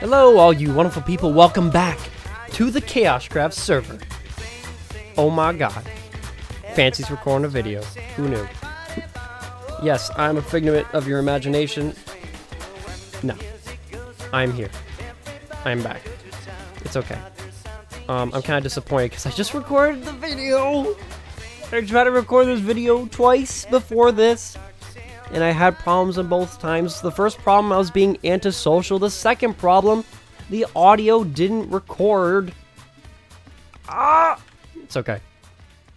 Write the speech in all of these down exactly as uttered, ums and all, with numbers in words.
Hello, all you wonderful people. Welcome back to the KaoshKraft server. Oh my god. Fancy's recording a video. Who knew? Yes, I'm a figment of your imagination. No. I'm here. I'm back. It's okay. Um, I'm kind of disappointed because I just recorded the video. I tried to record this video twice before this, and I had problems on both times. The first problem, I was being antisocial. The second problem, the audio didn't record. Ah! It's okay.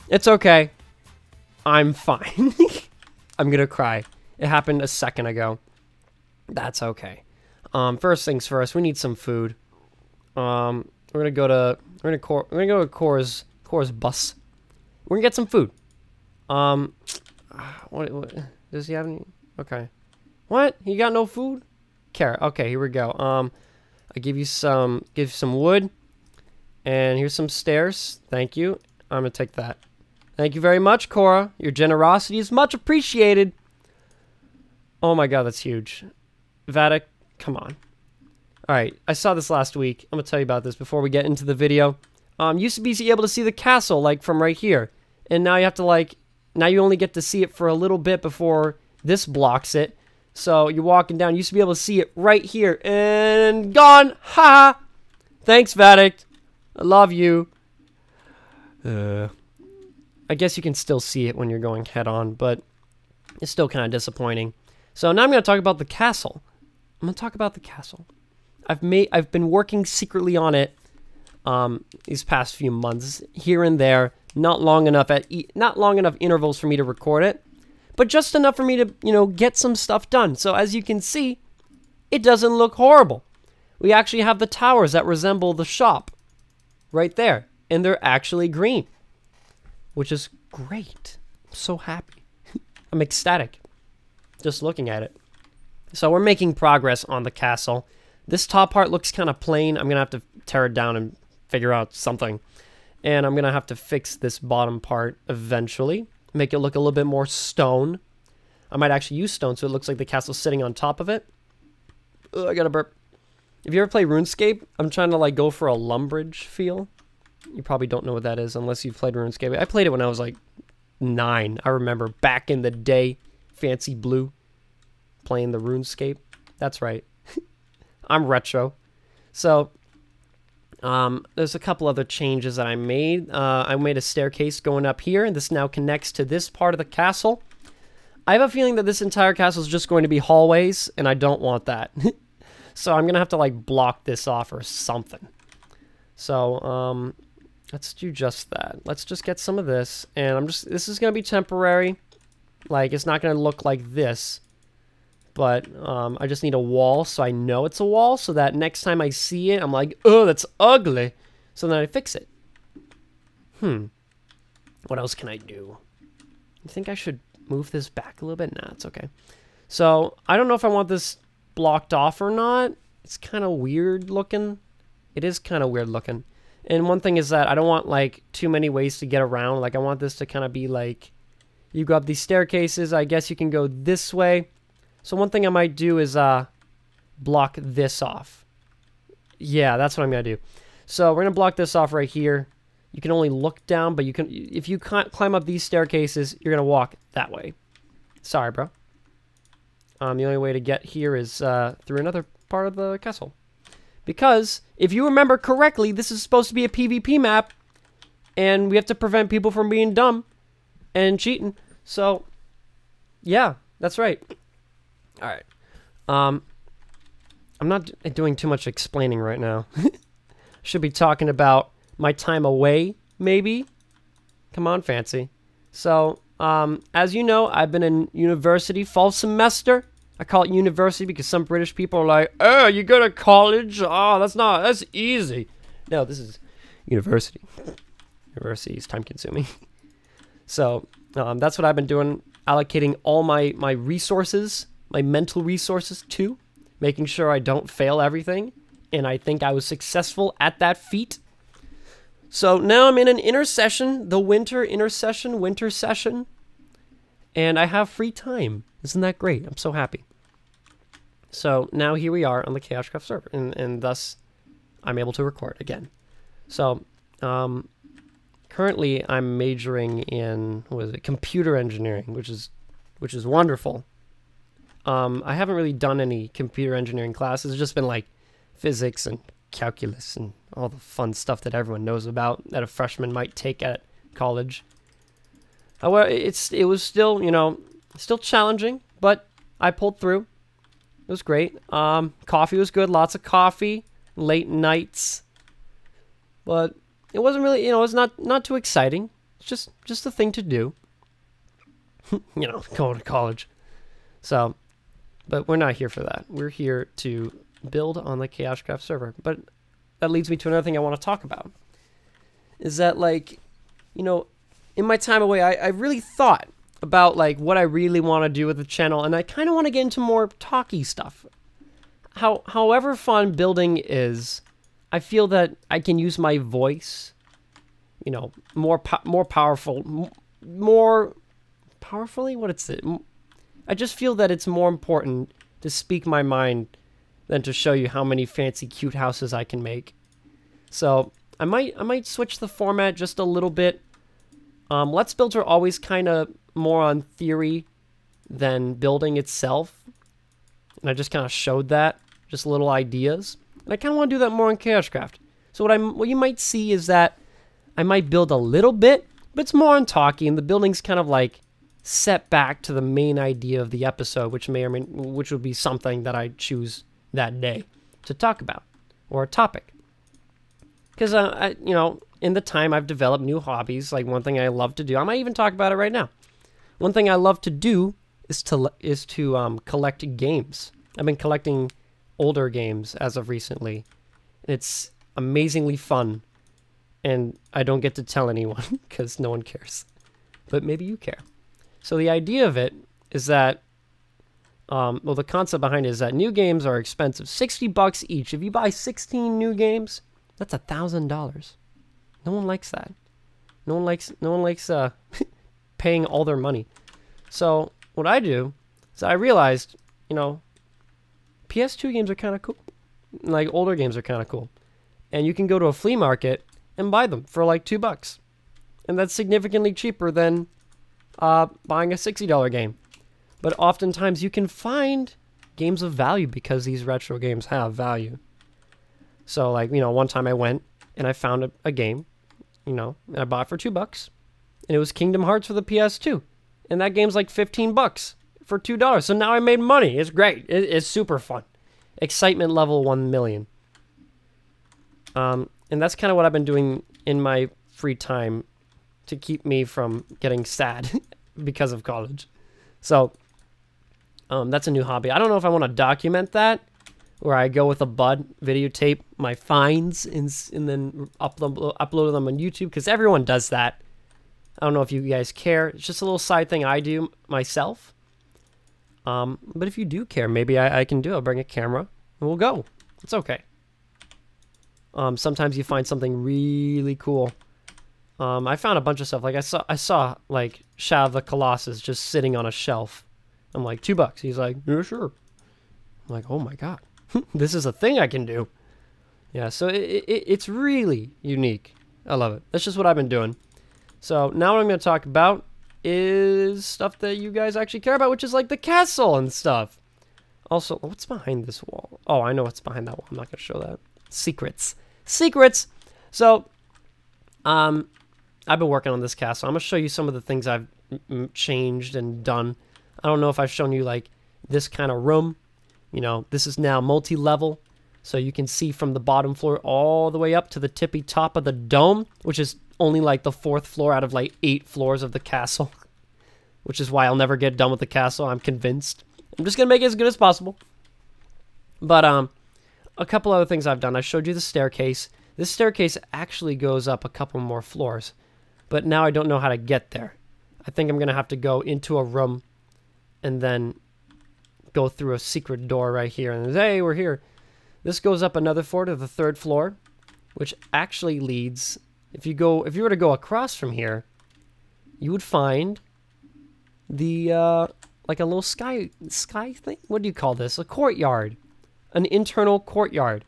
It's okay. I'm fine. I'm gonna cry. It happened a second ago. That's okay. Um, first things first, we need some food. Um, we're gonna go to we're gonna Cor we're gonna go to Cor's Cor's bus. We're gonna get some food. Um, what? what Does he have any? Okay. What? He got no food? Carrot. Okay, here we go. Um, I give you some, give you some wood. And here's some stairs. Thank you. I'm going to take that. Thank you very much, Cora. Your generosity is much appreciated. Oh my god, that's huge. Vada, come on. Alright, I saw this last week. I'm going to tell you about this before we get into the video. Um, used to be able to see the castle, like, from right here. And now you have to, like... Now you only get to see it for a little bit before this blocks it. So you're walking down. You used to be able to see it right here. And gone. Ha! Thanks, Vadict. I love you. Uh, I guess you can still see it when you're going head on, but it's still kind of disappointing. So now I'm going to talk about the castle. I'm going to talk about the castle. I've made, I've been working secretly on it um, these past few months, here and there. Not long enough at e not long enough intervals for me to record it, but just enough for me to, you know, get some stuff done. So as you can see, it doesn't look horrible. We actually have the towers that resemble the shop right there, and they're actually green, which is great. I'm so happy. I'm ecstatic just looking at it. So we're making progress on the castle. This top part looks kind of plain. I'm gonna have to tear it down and figure out something. And I'm going to have to fix this bottom part eventually. Make it look a little bit more stone. I might actually use stone so it looks like the castle's sitting on top of it. Ugh, I got a burp. If you ever play RuneScape, I'm trying to like go for a Lumbridge feel. You probably don't know what that is unless you've played RuneScape. I played it when I was like nine. I remember back in the day, Fancy Blue, playing the RuneScape. That's right. I'm retro. So... Um, there's a couple other changes that I made. Uh, I made a staircase going up here, and this now connects to this part of the castle. I have a feeling that this entire castle is just going to be hallways, and I don't want that. So I'm going to have to, like, block this off or something. So, um, let's do just that. Let's just get some of this, and I'm just, this is going to be temporary. Like, it's not going to look like this, but um, I just need a wall so I know it's a wall so that next time I see it, I'm like, oh, that's ugly. So then I fix it. Hmm. What else can I do? I think I should move this back a little bit. Nah, it's okay. So I don't know if I want this blocked off or not. It's kind of weird looking. It is kind of weird looking. And one thing is that I don't want like too many ways to get around. Like I want this to kind of be like, you go up these staircases. I guess you can go this way. So one thing I might do is uh, block this off. Yeah, that's what I'm going to do. So we're going to block this off right here. You can only look down, but you can, if you can't climb up these staircases, you're going to walk that way. Sorry, bro. Um, the only way to get here is uh, through another part of the castle. Because, if you remember correctly, this is supposed to be a PvP map, and we have to prevent people from being dumb and cheating. So, yeah, that's right. All right, um, I'm not doing too much explaining right now. Should be talking about my time away, maybe? Come on, Fancy. So, um, as you know, I've been in university fall semester. I call it university because some British people are like, oh, you go to college? Oh, that's not, that's easy. No, this is university. University is time-consuming. So, um, that's what I've been doing, allocating all my, my resources, my mental resources too, making sure I don't fail everything, and I think I was successful at that feat. So now I'm in an intercession, the winter intercession, winter session, and I have free time. Isn't that great? I'm so happy. So now here we are on the KaoshKraft server, and, and thus I'm able to record again. So um, currently I'm majoring in, what is it, computer engineering, which is which is wonderful. Um, I haven't really done any computer engineering classes. It's just been like physics and calculus and all the fun stuff that everyone knows about that a freshman might take at college. However, it's it was still, you know, still challenging, but I pulled through. It was great. Um, coffee was good. Lots of coffee, late nights, but it wasn't really, you know, it's not not too exciting. It's just just a thing to do. You know, going to college. So, but we're not here for that. We're here to build on the KaoshKraft server. But that leads me to another thing I want to talk about. Is that, like, you know, in my time away, I, I really thought about, like, what I really want to do with the channel. And I kind of want to get into more talky stuff. How, however fun building is, I feel that I can use my voice, you know, more, po more powerful, m more powerfully? What is it? I just feel that it's more important to speak my mind than to show you how many fancy cute houses I can make. So I might I might switch the format just a little bit. Um, Let's Builds are always kind of more on theory than building itself, and I just kind of showed that, just little ideas. And I kind of want to do that more on KaoshKraft. So what I what you might see is that I might build a little bit, but it's more on talking, and the building's kind of like set back to the main idea of the episode, which may or may, which would be something that I choose that day to talk about, or a topic. Because uh, I, you know, in the time I've developed new hobbies. Like one thing I love to do, I might even talk about it right now. One thing I love to do is to is to um, collect games. I've been collecting older games as of recently. It's amazingly fun, and I don't get to tell anyone because no one cares. But maybe you care. So the idea of it is that, um, well, the concept behind it is that new games are expensive, sixty bucks each. If you buy sixteen new games, that's a thousand dollars. No one likes that. No one likes. No one likes uh, paying all their money. So what I do is I realized, you know, P S two games are kind of cool. Like older games are kind of cool, and you can go to a flea market and buy them for like two bucks, and that's significantly cheaper than Uh, buying a sixty dollar game. But oftentimes you can find games of value because these retro games have value. So, like, you know, one time I went and I found a, a game, you know, and I bought it for two bucks. And it was Kingdom Hearts for the P S two. And that game's like fifteen bucks for two dollars. So now I made money. It's great. It, it's super fun. Excitement level one million. Um, and that's kind of what I've been doing in my free time to keep me from getting sad because of college. So um, that's a new hobby. I don't know if I want to document that, or I go with a bud, videotape my finds, and, and then upload, upload them on YouTube, because everyone does that. I don't know if you guys care. It's just a little side thing I do myself. Um, but if you do care, maybe I, I can do it. I'll bring a camera and we'll go. It's okay. Um, sometimes you find something really cool. Um, I found a bunch of stuff. Like I saw, I saw like Shadow of the Colossus just sitting on a shelf. I'm like, two bucks. He's like, yeah, sure. I'm like, oh my god, this is a thing I can do. Yeah, so it, it, it's really unique. I love it. That's just what I've been doing. So now what I'm going to talk about is stuff that you guys actually care about, which is like the castle and stuff. Also, what's behind this wall? Oh, I know what's behind that wall. I'm not going to show that. Secrets. Secrets. So, um. I've been working on this castle. I'm going to show you some of the things I've m changed and done. I don't know if I've shown you, like, this kind of room. You know, this is now multi-level. So you can see from the bottom floor all the way up to the tippy top of the dome, which is only, like, the fourth floor out of, like, eight floors of the castle. Which is why I'll never get done with the castle, I'm convinced. I'm just going to make it as good as possible. But, um, a couple other things I've done. I showed you the staircase. This staircase actually goes up a couple more floors. But now I don't know how to get there. I think I'm going to have to go into a room and then go through a secret door right here. And hey, we're here. This goes up another floor to the third floor, which actually leads, if you go, if you were to go across from here, you would find the uh, like a little sky sky thing? What do you call this? A courtyard. An internal courtyard.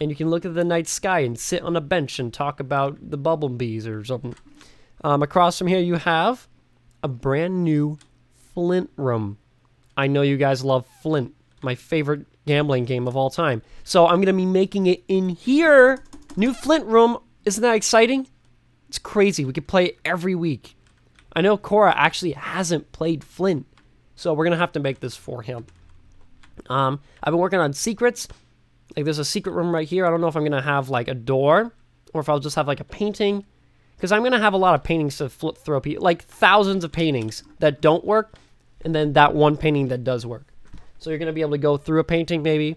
And you can look at the night sky and sit on a bench and talk about the bumblebees or something. Um, across from here you have a brand new Flint room. I know you guys love Flint, my favorite gambling game of all time. So I'm going to be making it in here. New Flint room. Isn't that exciting? It's crazy. We could play it every week. I know Cora actually hasn't played Flint, so we're going to have to make this for him. Um, I've been working on secrets. Like, there's a secret room right here. I don't know if I'm going to have, like, a door or if I'll just have, like, a painting. Because I'm going to have a lot of paintings to flip through. Like, thousands of paintings that don't work and then that one painting that does work. So you're going to be able to go through a painting, maybe.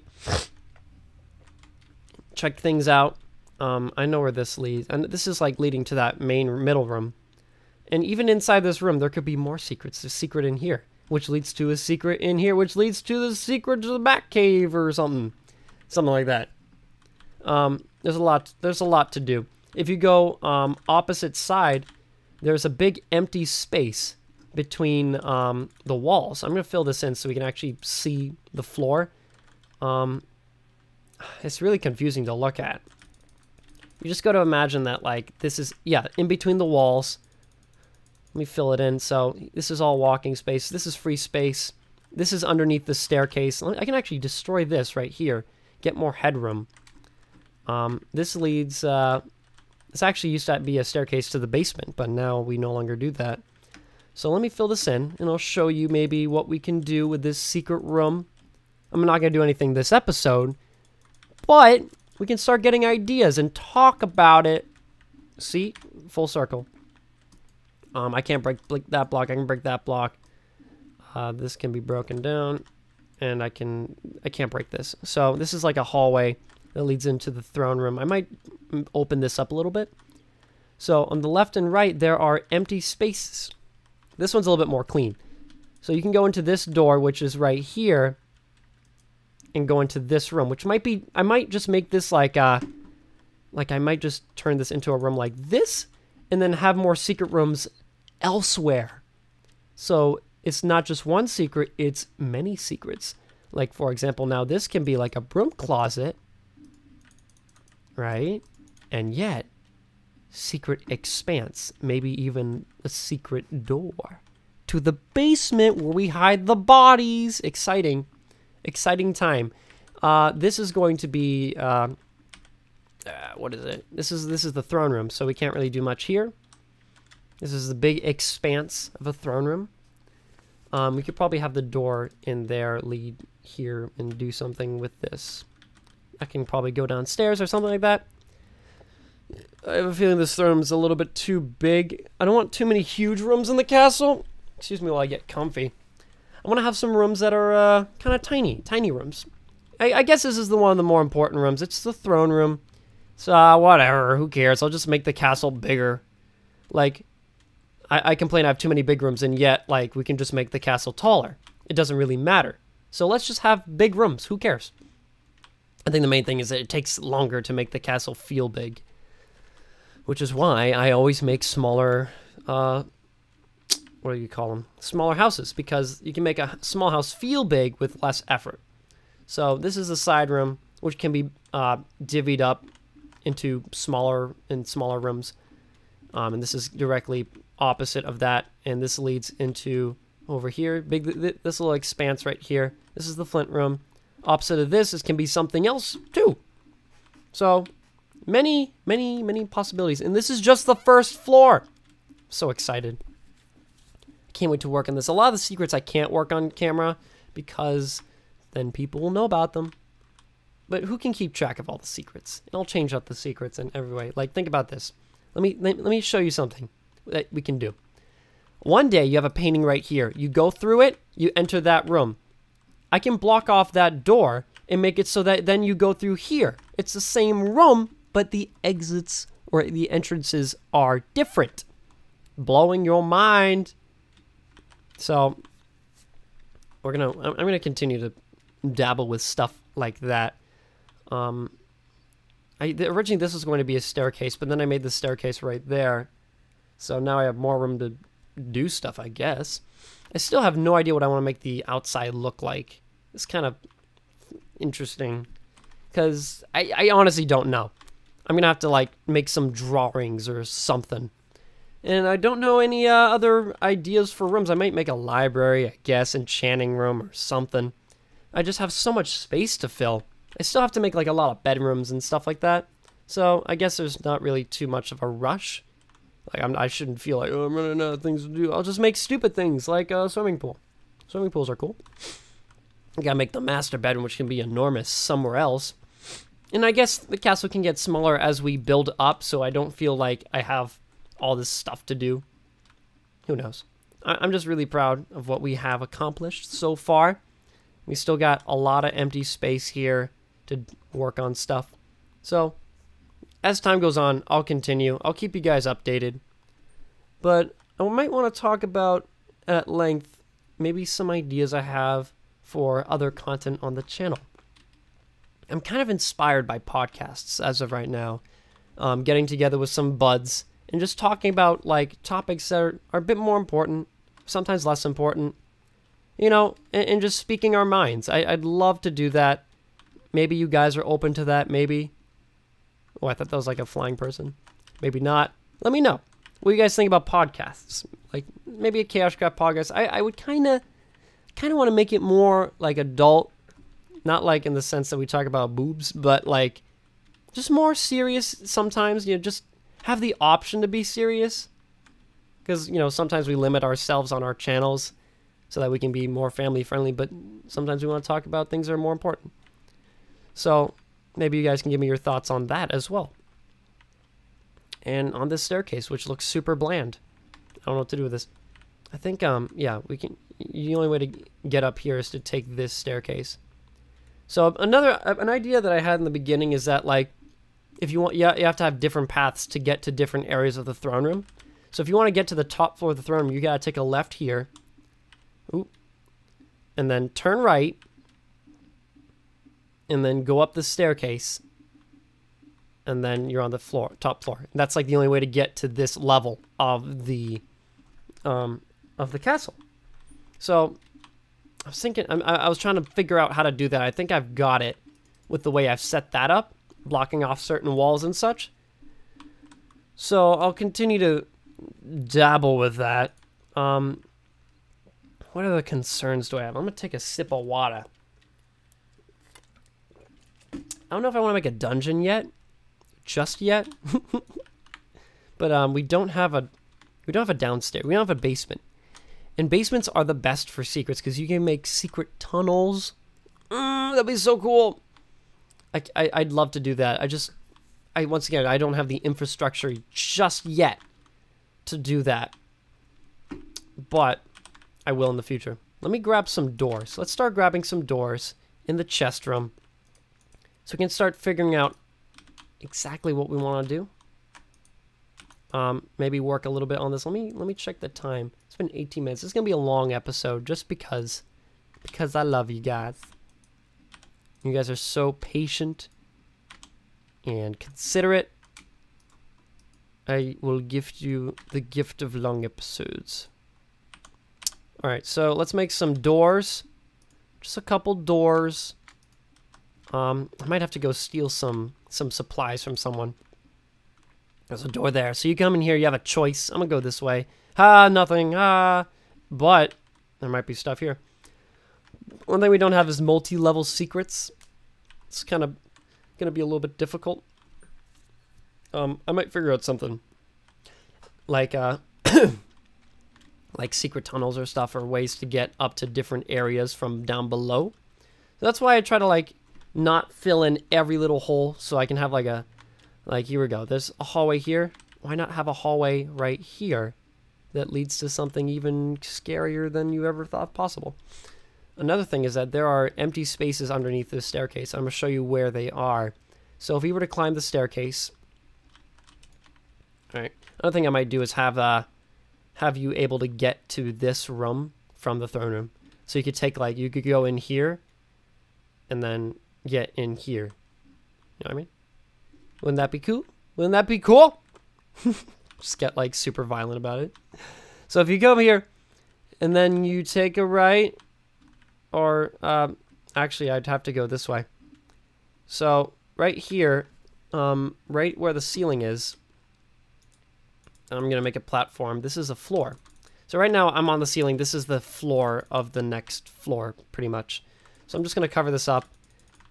Check things out. Um, I know where this leads. And this is, like, leading to that main middle room. And even inside this room, there could be more secrets. There's a secret in here, which leads to a secret in here, which leads to the secret to the back cave or something. Something like that. Um, there's a lot. There's a lot to do. If you go um, opposite side, there's a big empty space between um, the walls. I'm gonna fill this in so we can actually see the floor. Um, it's really confusing to look at. You just got to imagine that, like, this is yeah in between the walls. Let me fill it in. So this is all walking space. This is free space. This is underneath the staircase. I can actually destroy this right here. Get more headroom. Um, this leads... Uh, this actually used to be a staircase to the basement, but now we no longer do that. So let me fill this in, and I'll show you maybe what we can do with this secret room. I'm not going to do anything this episode, but we can start getting ideas and talk about it. See? Full circle. Um, I can't break that block. I can break that block. Uh, this can be broken down. And I can I can't break this. So this is like a hallway that leads into the throne room. I might open this up a little bit. So on the left and right there are empty spaces. This one's a little bit more clean. So you can go into this door, which is right here, and go into this room, which might be I might just make this like uh like I might just turn this into a room like this and then have more secret rooms elsewhere. So it's not just one secret, it's many secrets. Like, for example, now this can be like a broom closet, right? And yet, secret expanse, maybe even a secret door to the basement where we hide the bodies. Exciting, exciting time. Uh, this is going to be, uh, uh, what is it? This is, this is the throne room, so we can't really do much here. This is the big expanse of a throne room. Um, we could probably have the door in there lead here and do something with this. I can probably go downstairs or something like that. I have a feeling this room is a little bit too big. I don't want too many huge rooms in the castle. Excuse me while I get comfy. I want to have some rooms that are uh, kind of tiny, tiny rooms. I, I guess this is the one of the more important rooms. It's the throne room. So uh, whatever, who cares? I'll just make the castle bigger. Like... I complain I have too many big rooms, and yet, like, we can just make the castle taller. It doesn't really matter. So let's just have big rooms. Who cares? I think the main thing is that it takes longer to make the castle feel big. Which is why I always make smaller, uh, what do you call them? Smaller houses, because you can make a small house feel big with less effort. So this is a side room, which can be uh, divvied up into smaller and smaller rooms. Um, and this is directly opposite of that, and this leads into over here. Big th this little expanse right here. This is the Flint room. Opposite of this, this can be something else too. So many, many, many possibilities. And this is just the first floor. I'm so excited! I can't wait to work on this. A lot of the secrets I can't work on camera because then people will know about them. But who can keep track of all the secrets? And I'll change up the secrets in every way. Like, think about this. Let me let, let me show you something that we can do. One day you have a painting right here. You go through it, you enter that room. I can block off that door and make it so that then you go through here. It's the same room, but the exits or the entrances are different. Blowing your mind. So we're gonna I'm gonna continue to dabble with stuff like that. Um, I originally this was going to be a staircase, but then I made the staircase right there. So now I have more room to do stuff, I guess. I still have no idea what I want to make the outside look like. It's kind of interesting, because I, I honestly don't know. I'm going to have to, like, make some drawings or something. And I don't know any uh, other ideas for rooms. I might make a library, I guess, enchanting room or something. I just have so much space to fill. I still have to make, like, a lot of bedrooms and stuff like that. So I guess there's not really too much of a rush. Like, I'm, I shouldn't feel like, oh, I'm running out of things to do. I'll just make stupid things like a swimming pool. Swimming pools are cool. I gotta make the master bedroom, which can be enormous, somewhere else. And I guess the castle can get smaller as we build up, so I don't feel like I have all this stuff to do. Who knows? I I'm just really proud of what we have accomplished so far. We still got a lot of empty space here to work on stuff. So, as time goes on, I'll continue. I'll keep you guys updated. But I might want to talk about, at length, maybe some ideas I have for other content on the channel. I'm kind of inspired by podcasts as of right now. Um, getting together with some buds and just talking about, like, topics that are, are a bit more important, sometimes less important, you know, and, and just speaking our minds. I, I'd love to do that. Maybe you guys are open to that, maybe. Oh, I thought that was like a flying person. Maybe not. Let me know. What do you guys think about podcasts? Like, maybe a KaoshKraft podcast. I, I would kind of kind of want to make it more, like, adult. Not, like, in the sense that we talk about boobs, but, like, just more serious sometimes, you know, just have the option to be serious, because, you know, sometimes we limit ourselves on our channels so that we can be more family friendly, but sometimes we want to talk about things that are more important. So maybe you guys can give me your thoughts on that as well. And on this staircase, which looks super bland, I don't know what to do with this. I think um yeah, we can, the only way to get up here is to take this staircase. So another an idea that I had in the beginning is that, like, if you want, yeah, you have to have different paths to get to different areas of the throne room. So if you want to get to the top floor of the throne room, you gotta take a left here, ooh, and then turn right, and then go up the staircase, and then you're on the floor, top floor. And that's, like, the only way to get to this level of the, um, of the castle. So I was thinking, I, I was trying to figure out how to do that. I think I've got it with the way I've set that up, blocking off certain walls and such. So I'll continue to dabble with that. Um, what other concerns do I have? I'm going to take a sip of water. I don't know if I want to make a dungeon yet. Just yet. But um, we don't have a we don't have a downstairs. We don't have a basement. And basements are the best for secrets, because you can make secret tunnels. Mm, that'd be so cool. I, I, I'd love to do that. I just, I once again, I don't have the infrastructure just yet to do that, but I will in the future. Let me grab some doors. Let's start grabbing some doors in the chest room, so we can start figuring out exactly what we want to do. Um, maybe work a little bit on this. Let me let me check the time. It's been eighteen minutes. It's gonna be a long episode, just because because I love you guys. You guys are so patient and considerate. I will gift you the gift of long episodes. Alright, so let's make some doors. Just a couple doors. Um, I might have to go steal some, some supplies from someone. There's a door there. So you come in here, you have a choice. I'm going to go this way. Ah, nothing. Ah. But there might be stuff here. One thing we don't have is multi-level secrets. It's kind of going to be a little bit difficult. Um, I might figure out something. Like, uh, like secret tunnels or stuff, or ways to get up to different areas from down below. So that's why I try to, like, not fill in every little hole, so I can have, like, a, like, here we go. There's a hallway here. Why not have a hallway right here that leads to something even scarier than you ever thought possible? Another thing is that there are empty spaces underneath this staircase. I'm going to show you where they are. So if we were to climb the staircase, all right. Another thing I might do is have uh, have you able to get to this room from the throne room. So you could take, like, you could go in here and then get in here. You know what I mean? Wouldn't that be cool? Wouldn't that be cool? Just get, like, super violent about it. So if you come here and then you take a right, or um, actually I'd have to go this way. So right here, um, right where the ceiling is, I'm going to make a platform. This is a floor. So right now I'm on the ceiling. This is the floor of the next floor, pretty much. So I'm just going to cover this up.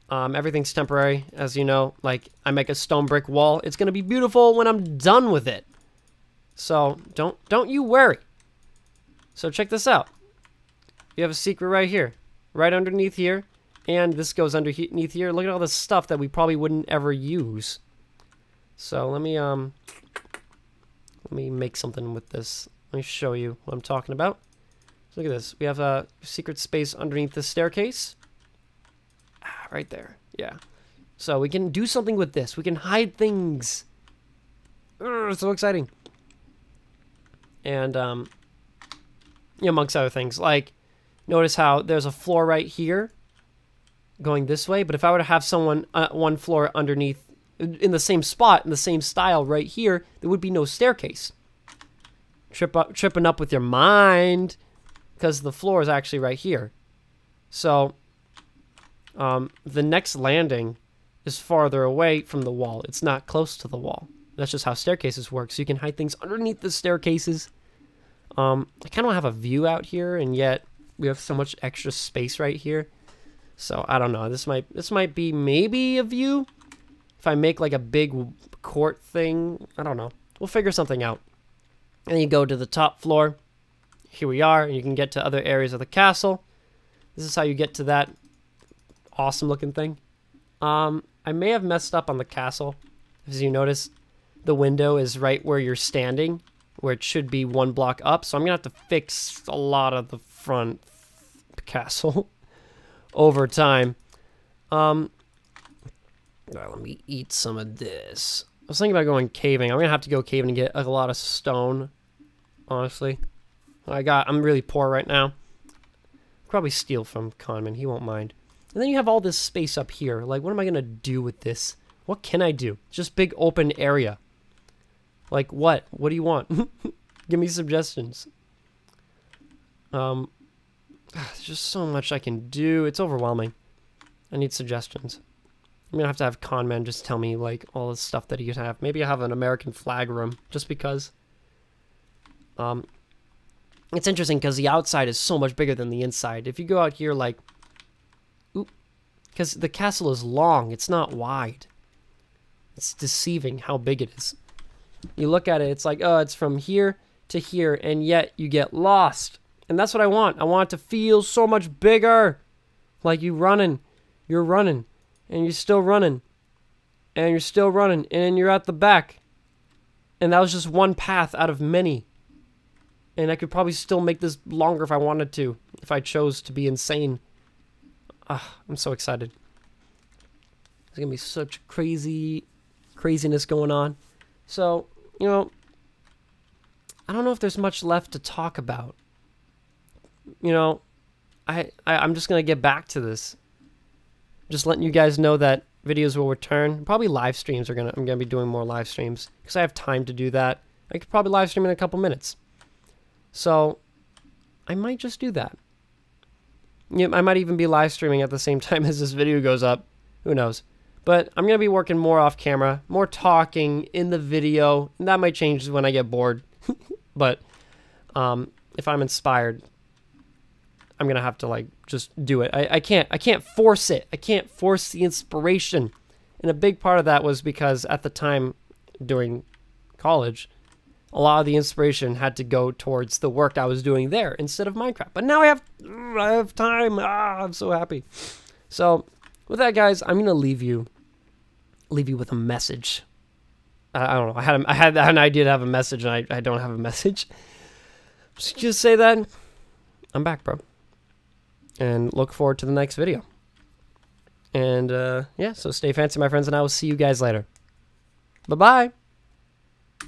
Um, everything's temporary, as you know. Like, I make a stone brick wall. It's going to be beautiful when I'm done with it. So don't don't you worry. So check this out. You have a secret right here, right underneath here. And this goes underneath here. Look at all this stuff that we probably wouldn't ever use. So let me, um, let me make something with this. Let me show you what I'm talking about. So look at this. We have a secret space underneath the staircase. Ah, right there. Yeah. So we can do something with this. We can hide things. Urgh, so exciting. And, um, yeah, amongst other things. Like, notice how there's a floor right here going this way, but if I were to have someone uh, one floor underneath in the same spot in the same style right here, there would be no staircase. Trip up, tripping up with your mind, because the floor is actually right here. So um, the next landing is farther away from the wall. It's not close to the wall. That's just how staircases work. So you can hide things underneath the staircases. Um, I kind of have a view out here, and yet we have so much extra space right here. So I don't know. This might this might be maybe a view. If I make like a big court thing, I don't know. We'll figure something out. And then you go to the top floor. Here we are, and you can get to other areas of the castle. This is how you get to that awesome looking thing. Um, I may have messed up on the castle. As you notice, the window is right where you're standing, where it should be one block up. So I'm gonna have to fix a lot of the front castle. Over time. Um, right, let me eat some of this. I was thinking about going caving. I'm gonna have to go caving and get a lot of stone, honestly. I got, I'm really poor right now. Probably steal from Conman, he won't mind. And then you have all this space up here. Like, what am I gonna do with this? What can I do? Just big open area. Like, what? What do you want? Give me suggestions. Um, There's just so much I can do. It's overwhelming. I need suggestions. I'm gonna have to have Conman just tell me like all the stuff that he can have. Maybe I have an American flag room just because. Um, it's interesting because the outside is so much bigger than the inside. If you go out here, like, oop, because the castle is long. It's not wide. It's deceiving how big it is. You look at it. It's like, oh, it's from here to here, and yet you get lost. And that's what I want. I want it to feel so much bigger. Like you running. You're running. And you're still running. And you're still running. And you're at the back. And that was just one path out of many. And I could probably still make this longer if I wanted to. If I chose to be insane. Ah, I'm so excited. There's going to be such crazy craziness going on. So, you know, I don't know if there's much left to talk about. You know, I, I, I'm just going to get back to this. Just letting you guys know that videos will return. Probably live streams are going to... I'm going to be doing more live streams. Because I have time to do that. I could probably live stream in a couple minutes. So, I might just do that. You know, I might even be live streaming at the same time as this video goes up. Who knows? But I'm going to be working more off camera. More talking in the video. And that might change when I get bored. But, um, if I'm inspired... I'm gonna have to like just do it. I, I can't I can't force it. I can't force the inspiration. And a big part of that was because at the time during college, a lot of the inspiration had to go towards the work I was doing there instead of Minecraft. But now I have I have time. Ah, I'm so happy. So with that, guys, I'm gonna leave you leave you with a message. I, I don't know. I had a, I had an idea to have a message, and I I don't have a message. Should you say that? I'm back, bro. And look forward to the next video. And, uh, yeah, so stay fancy, my friends, and I will see you guys later. Bye-bye!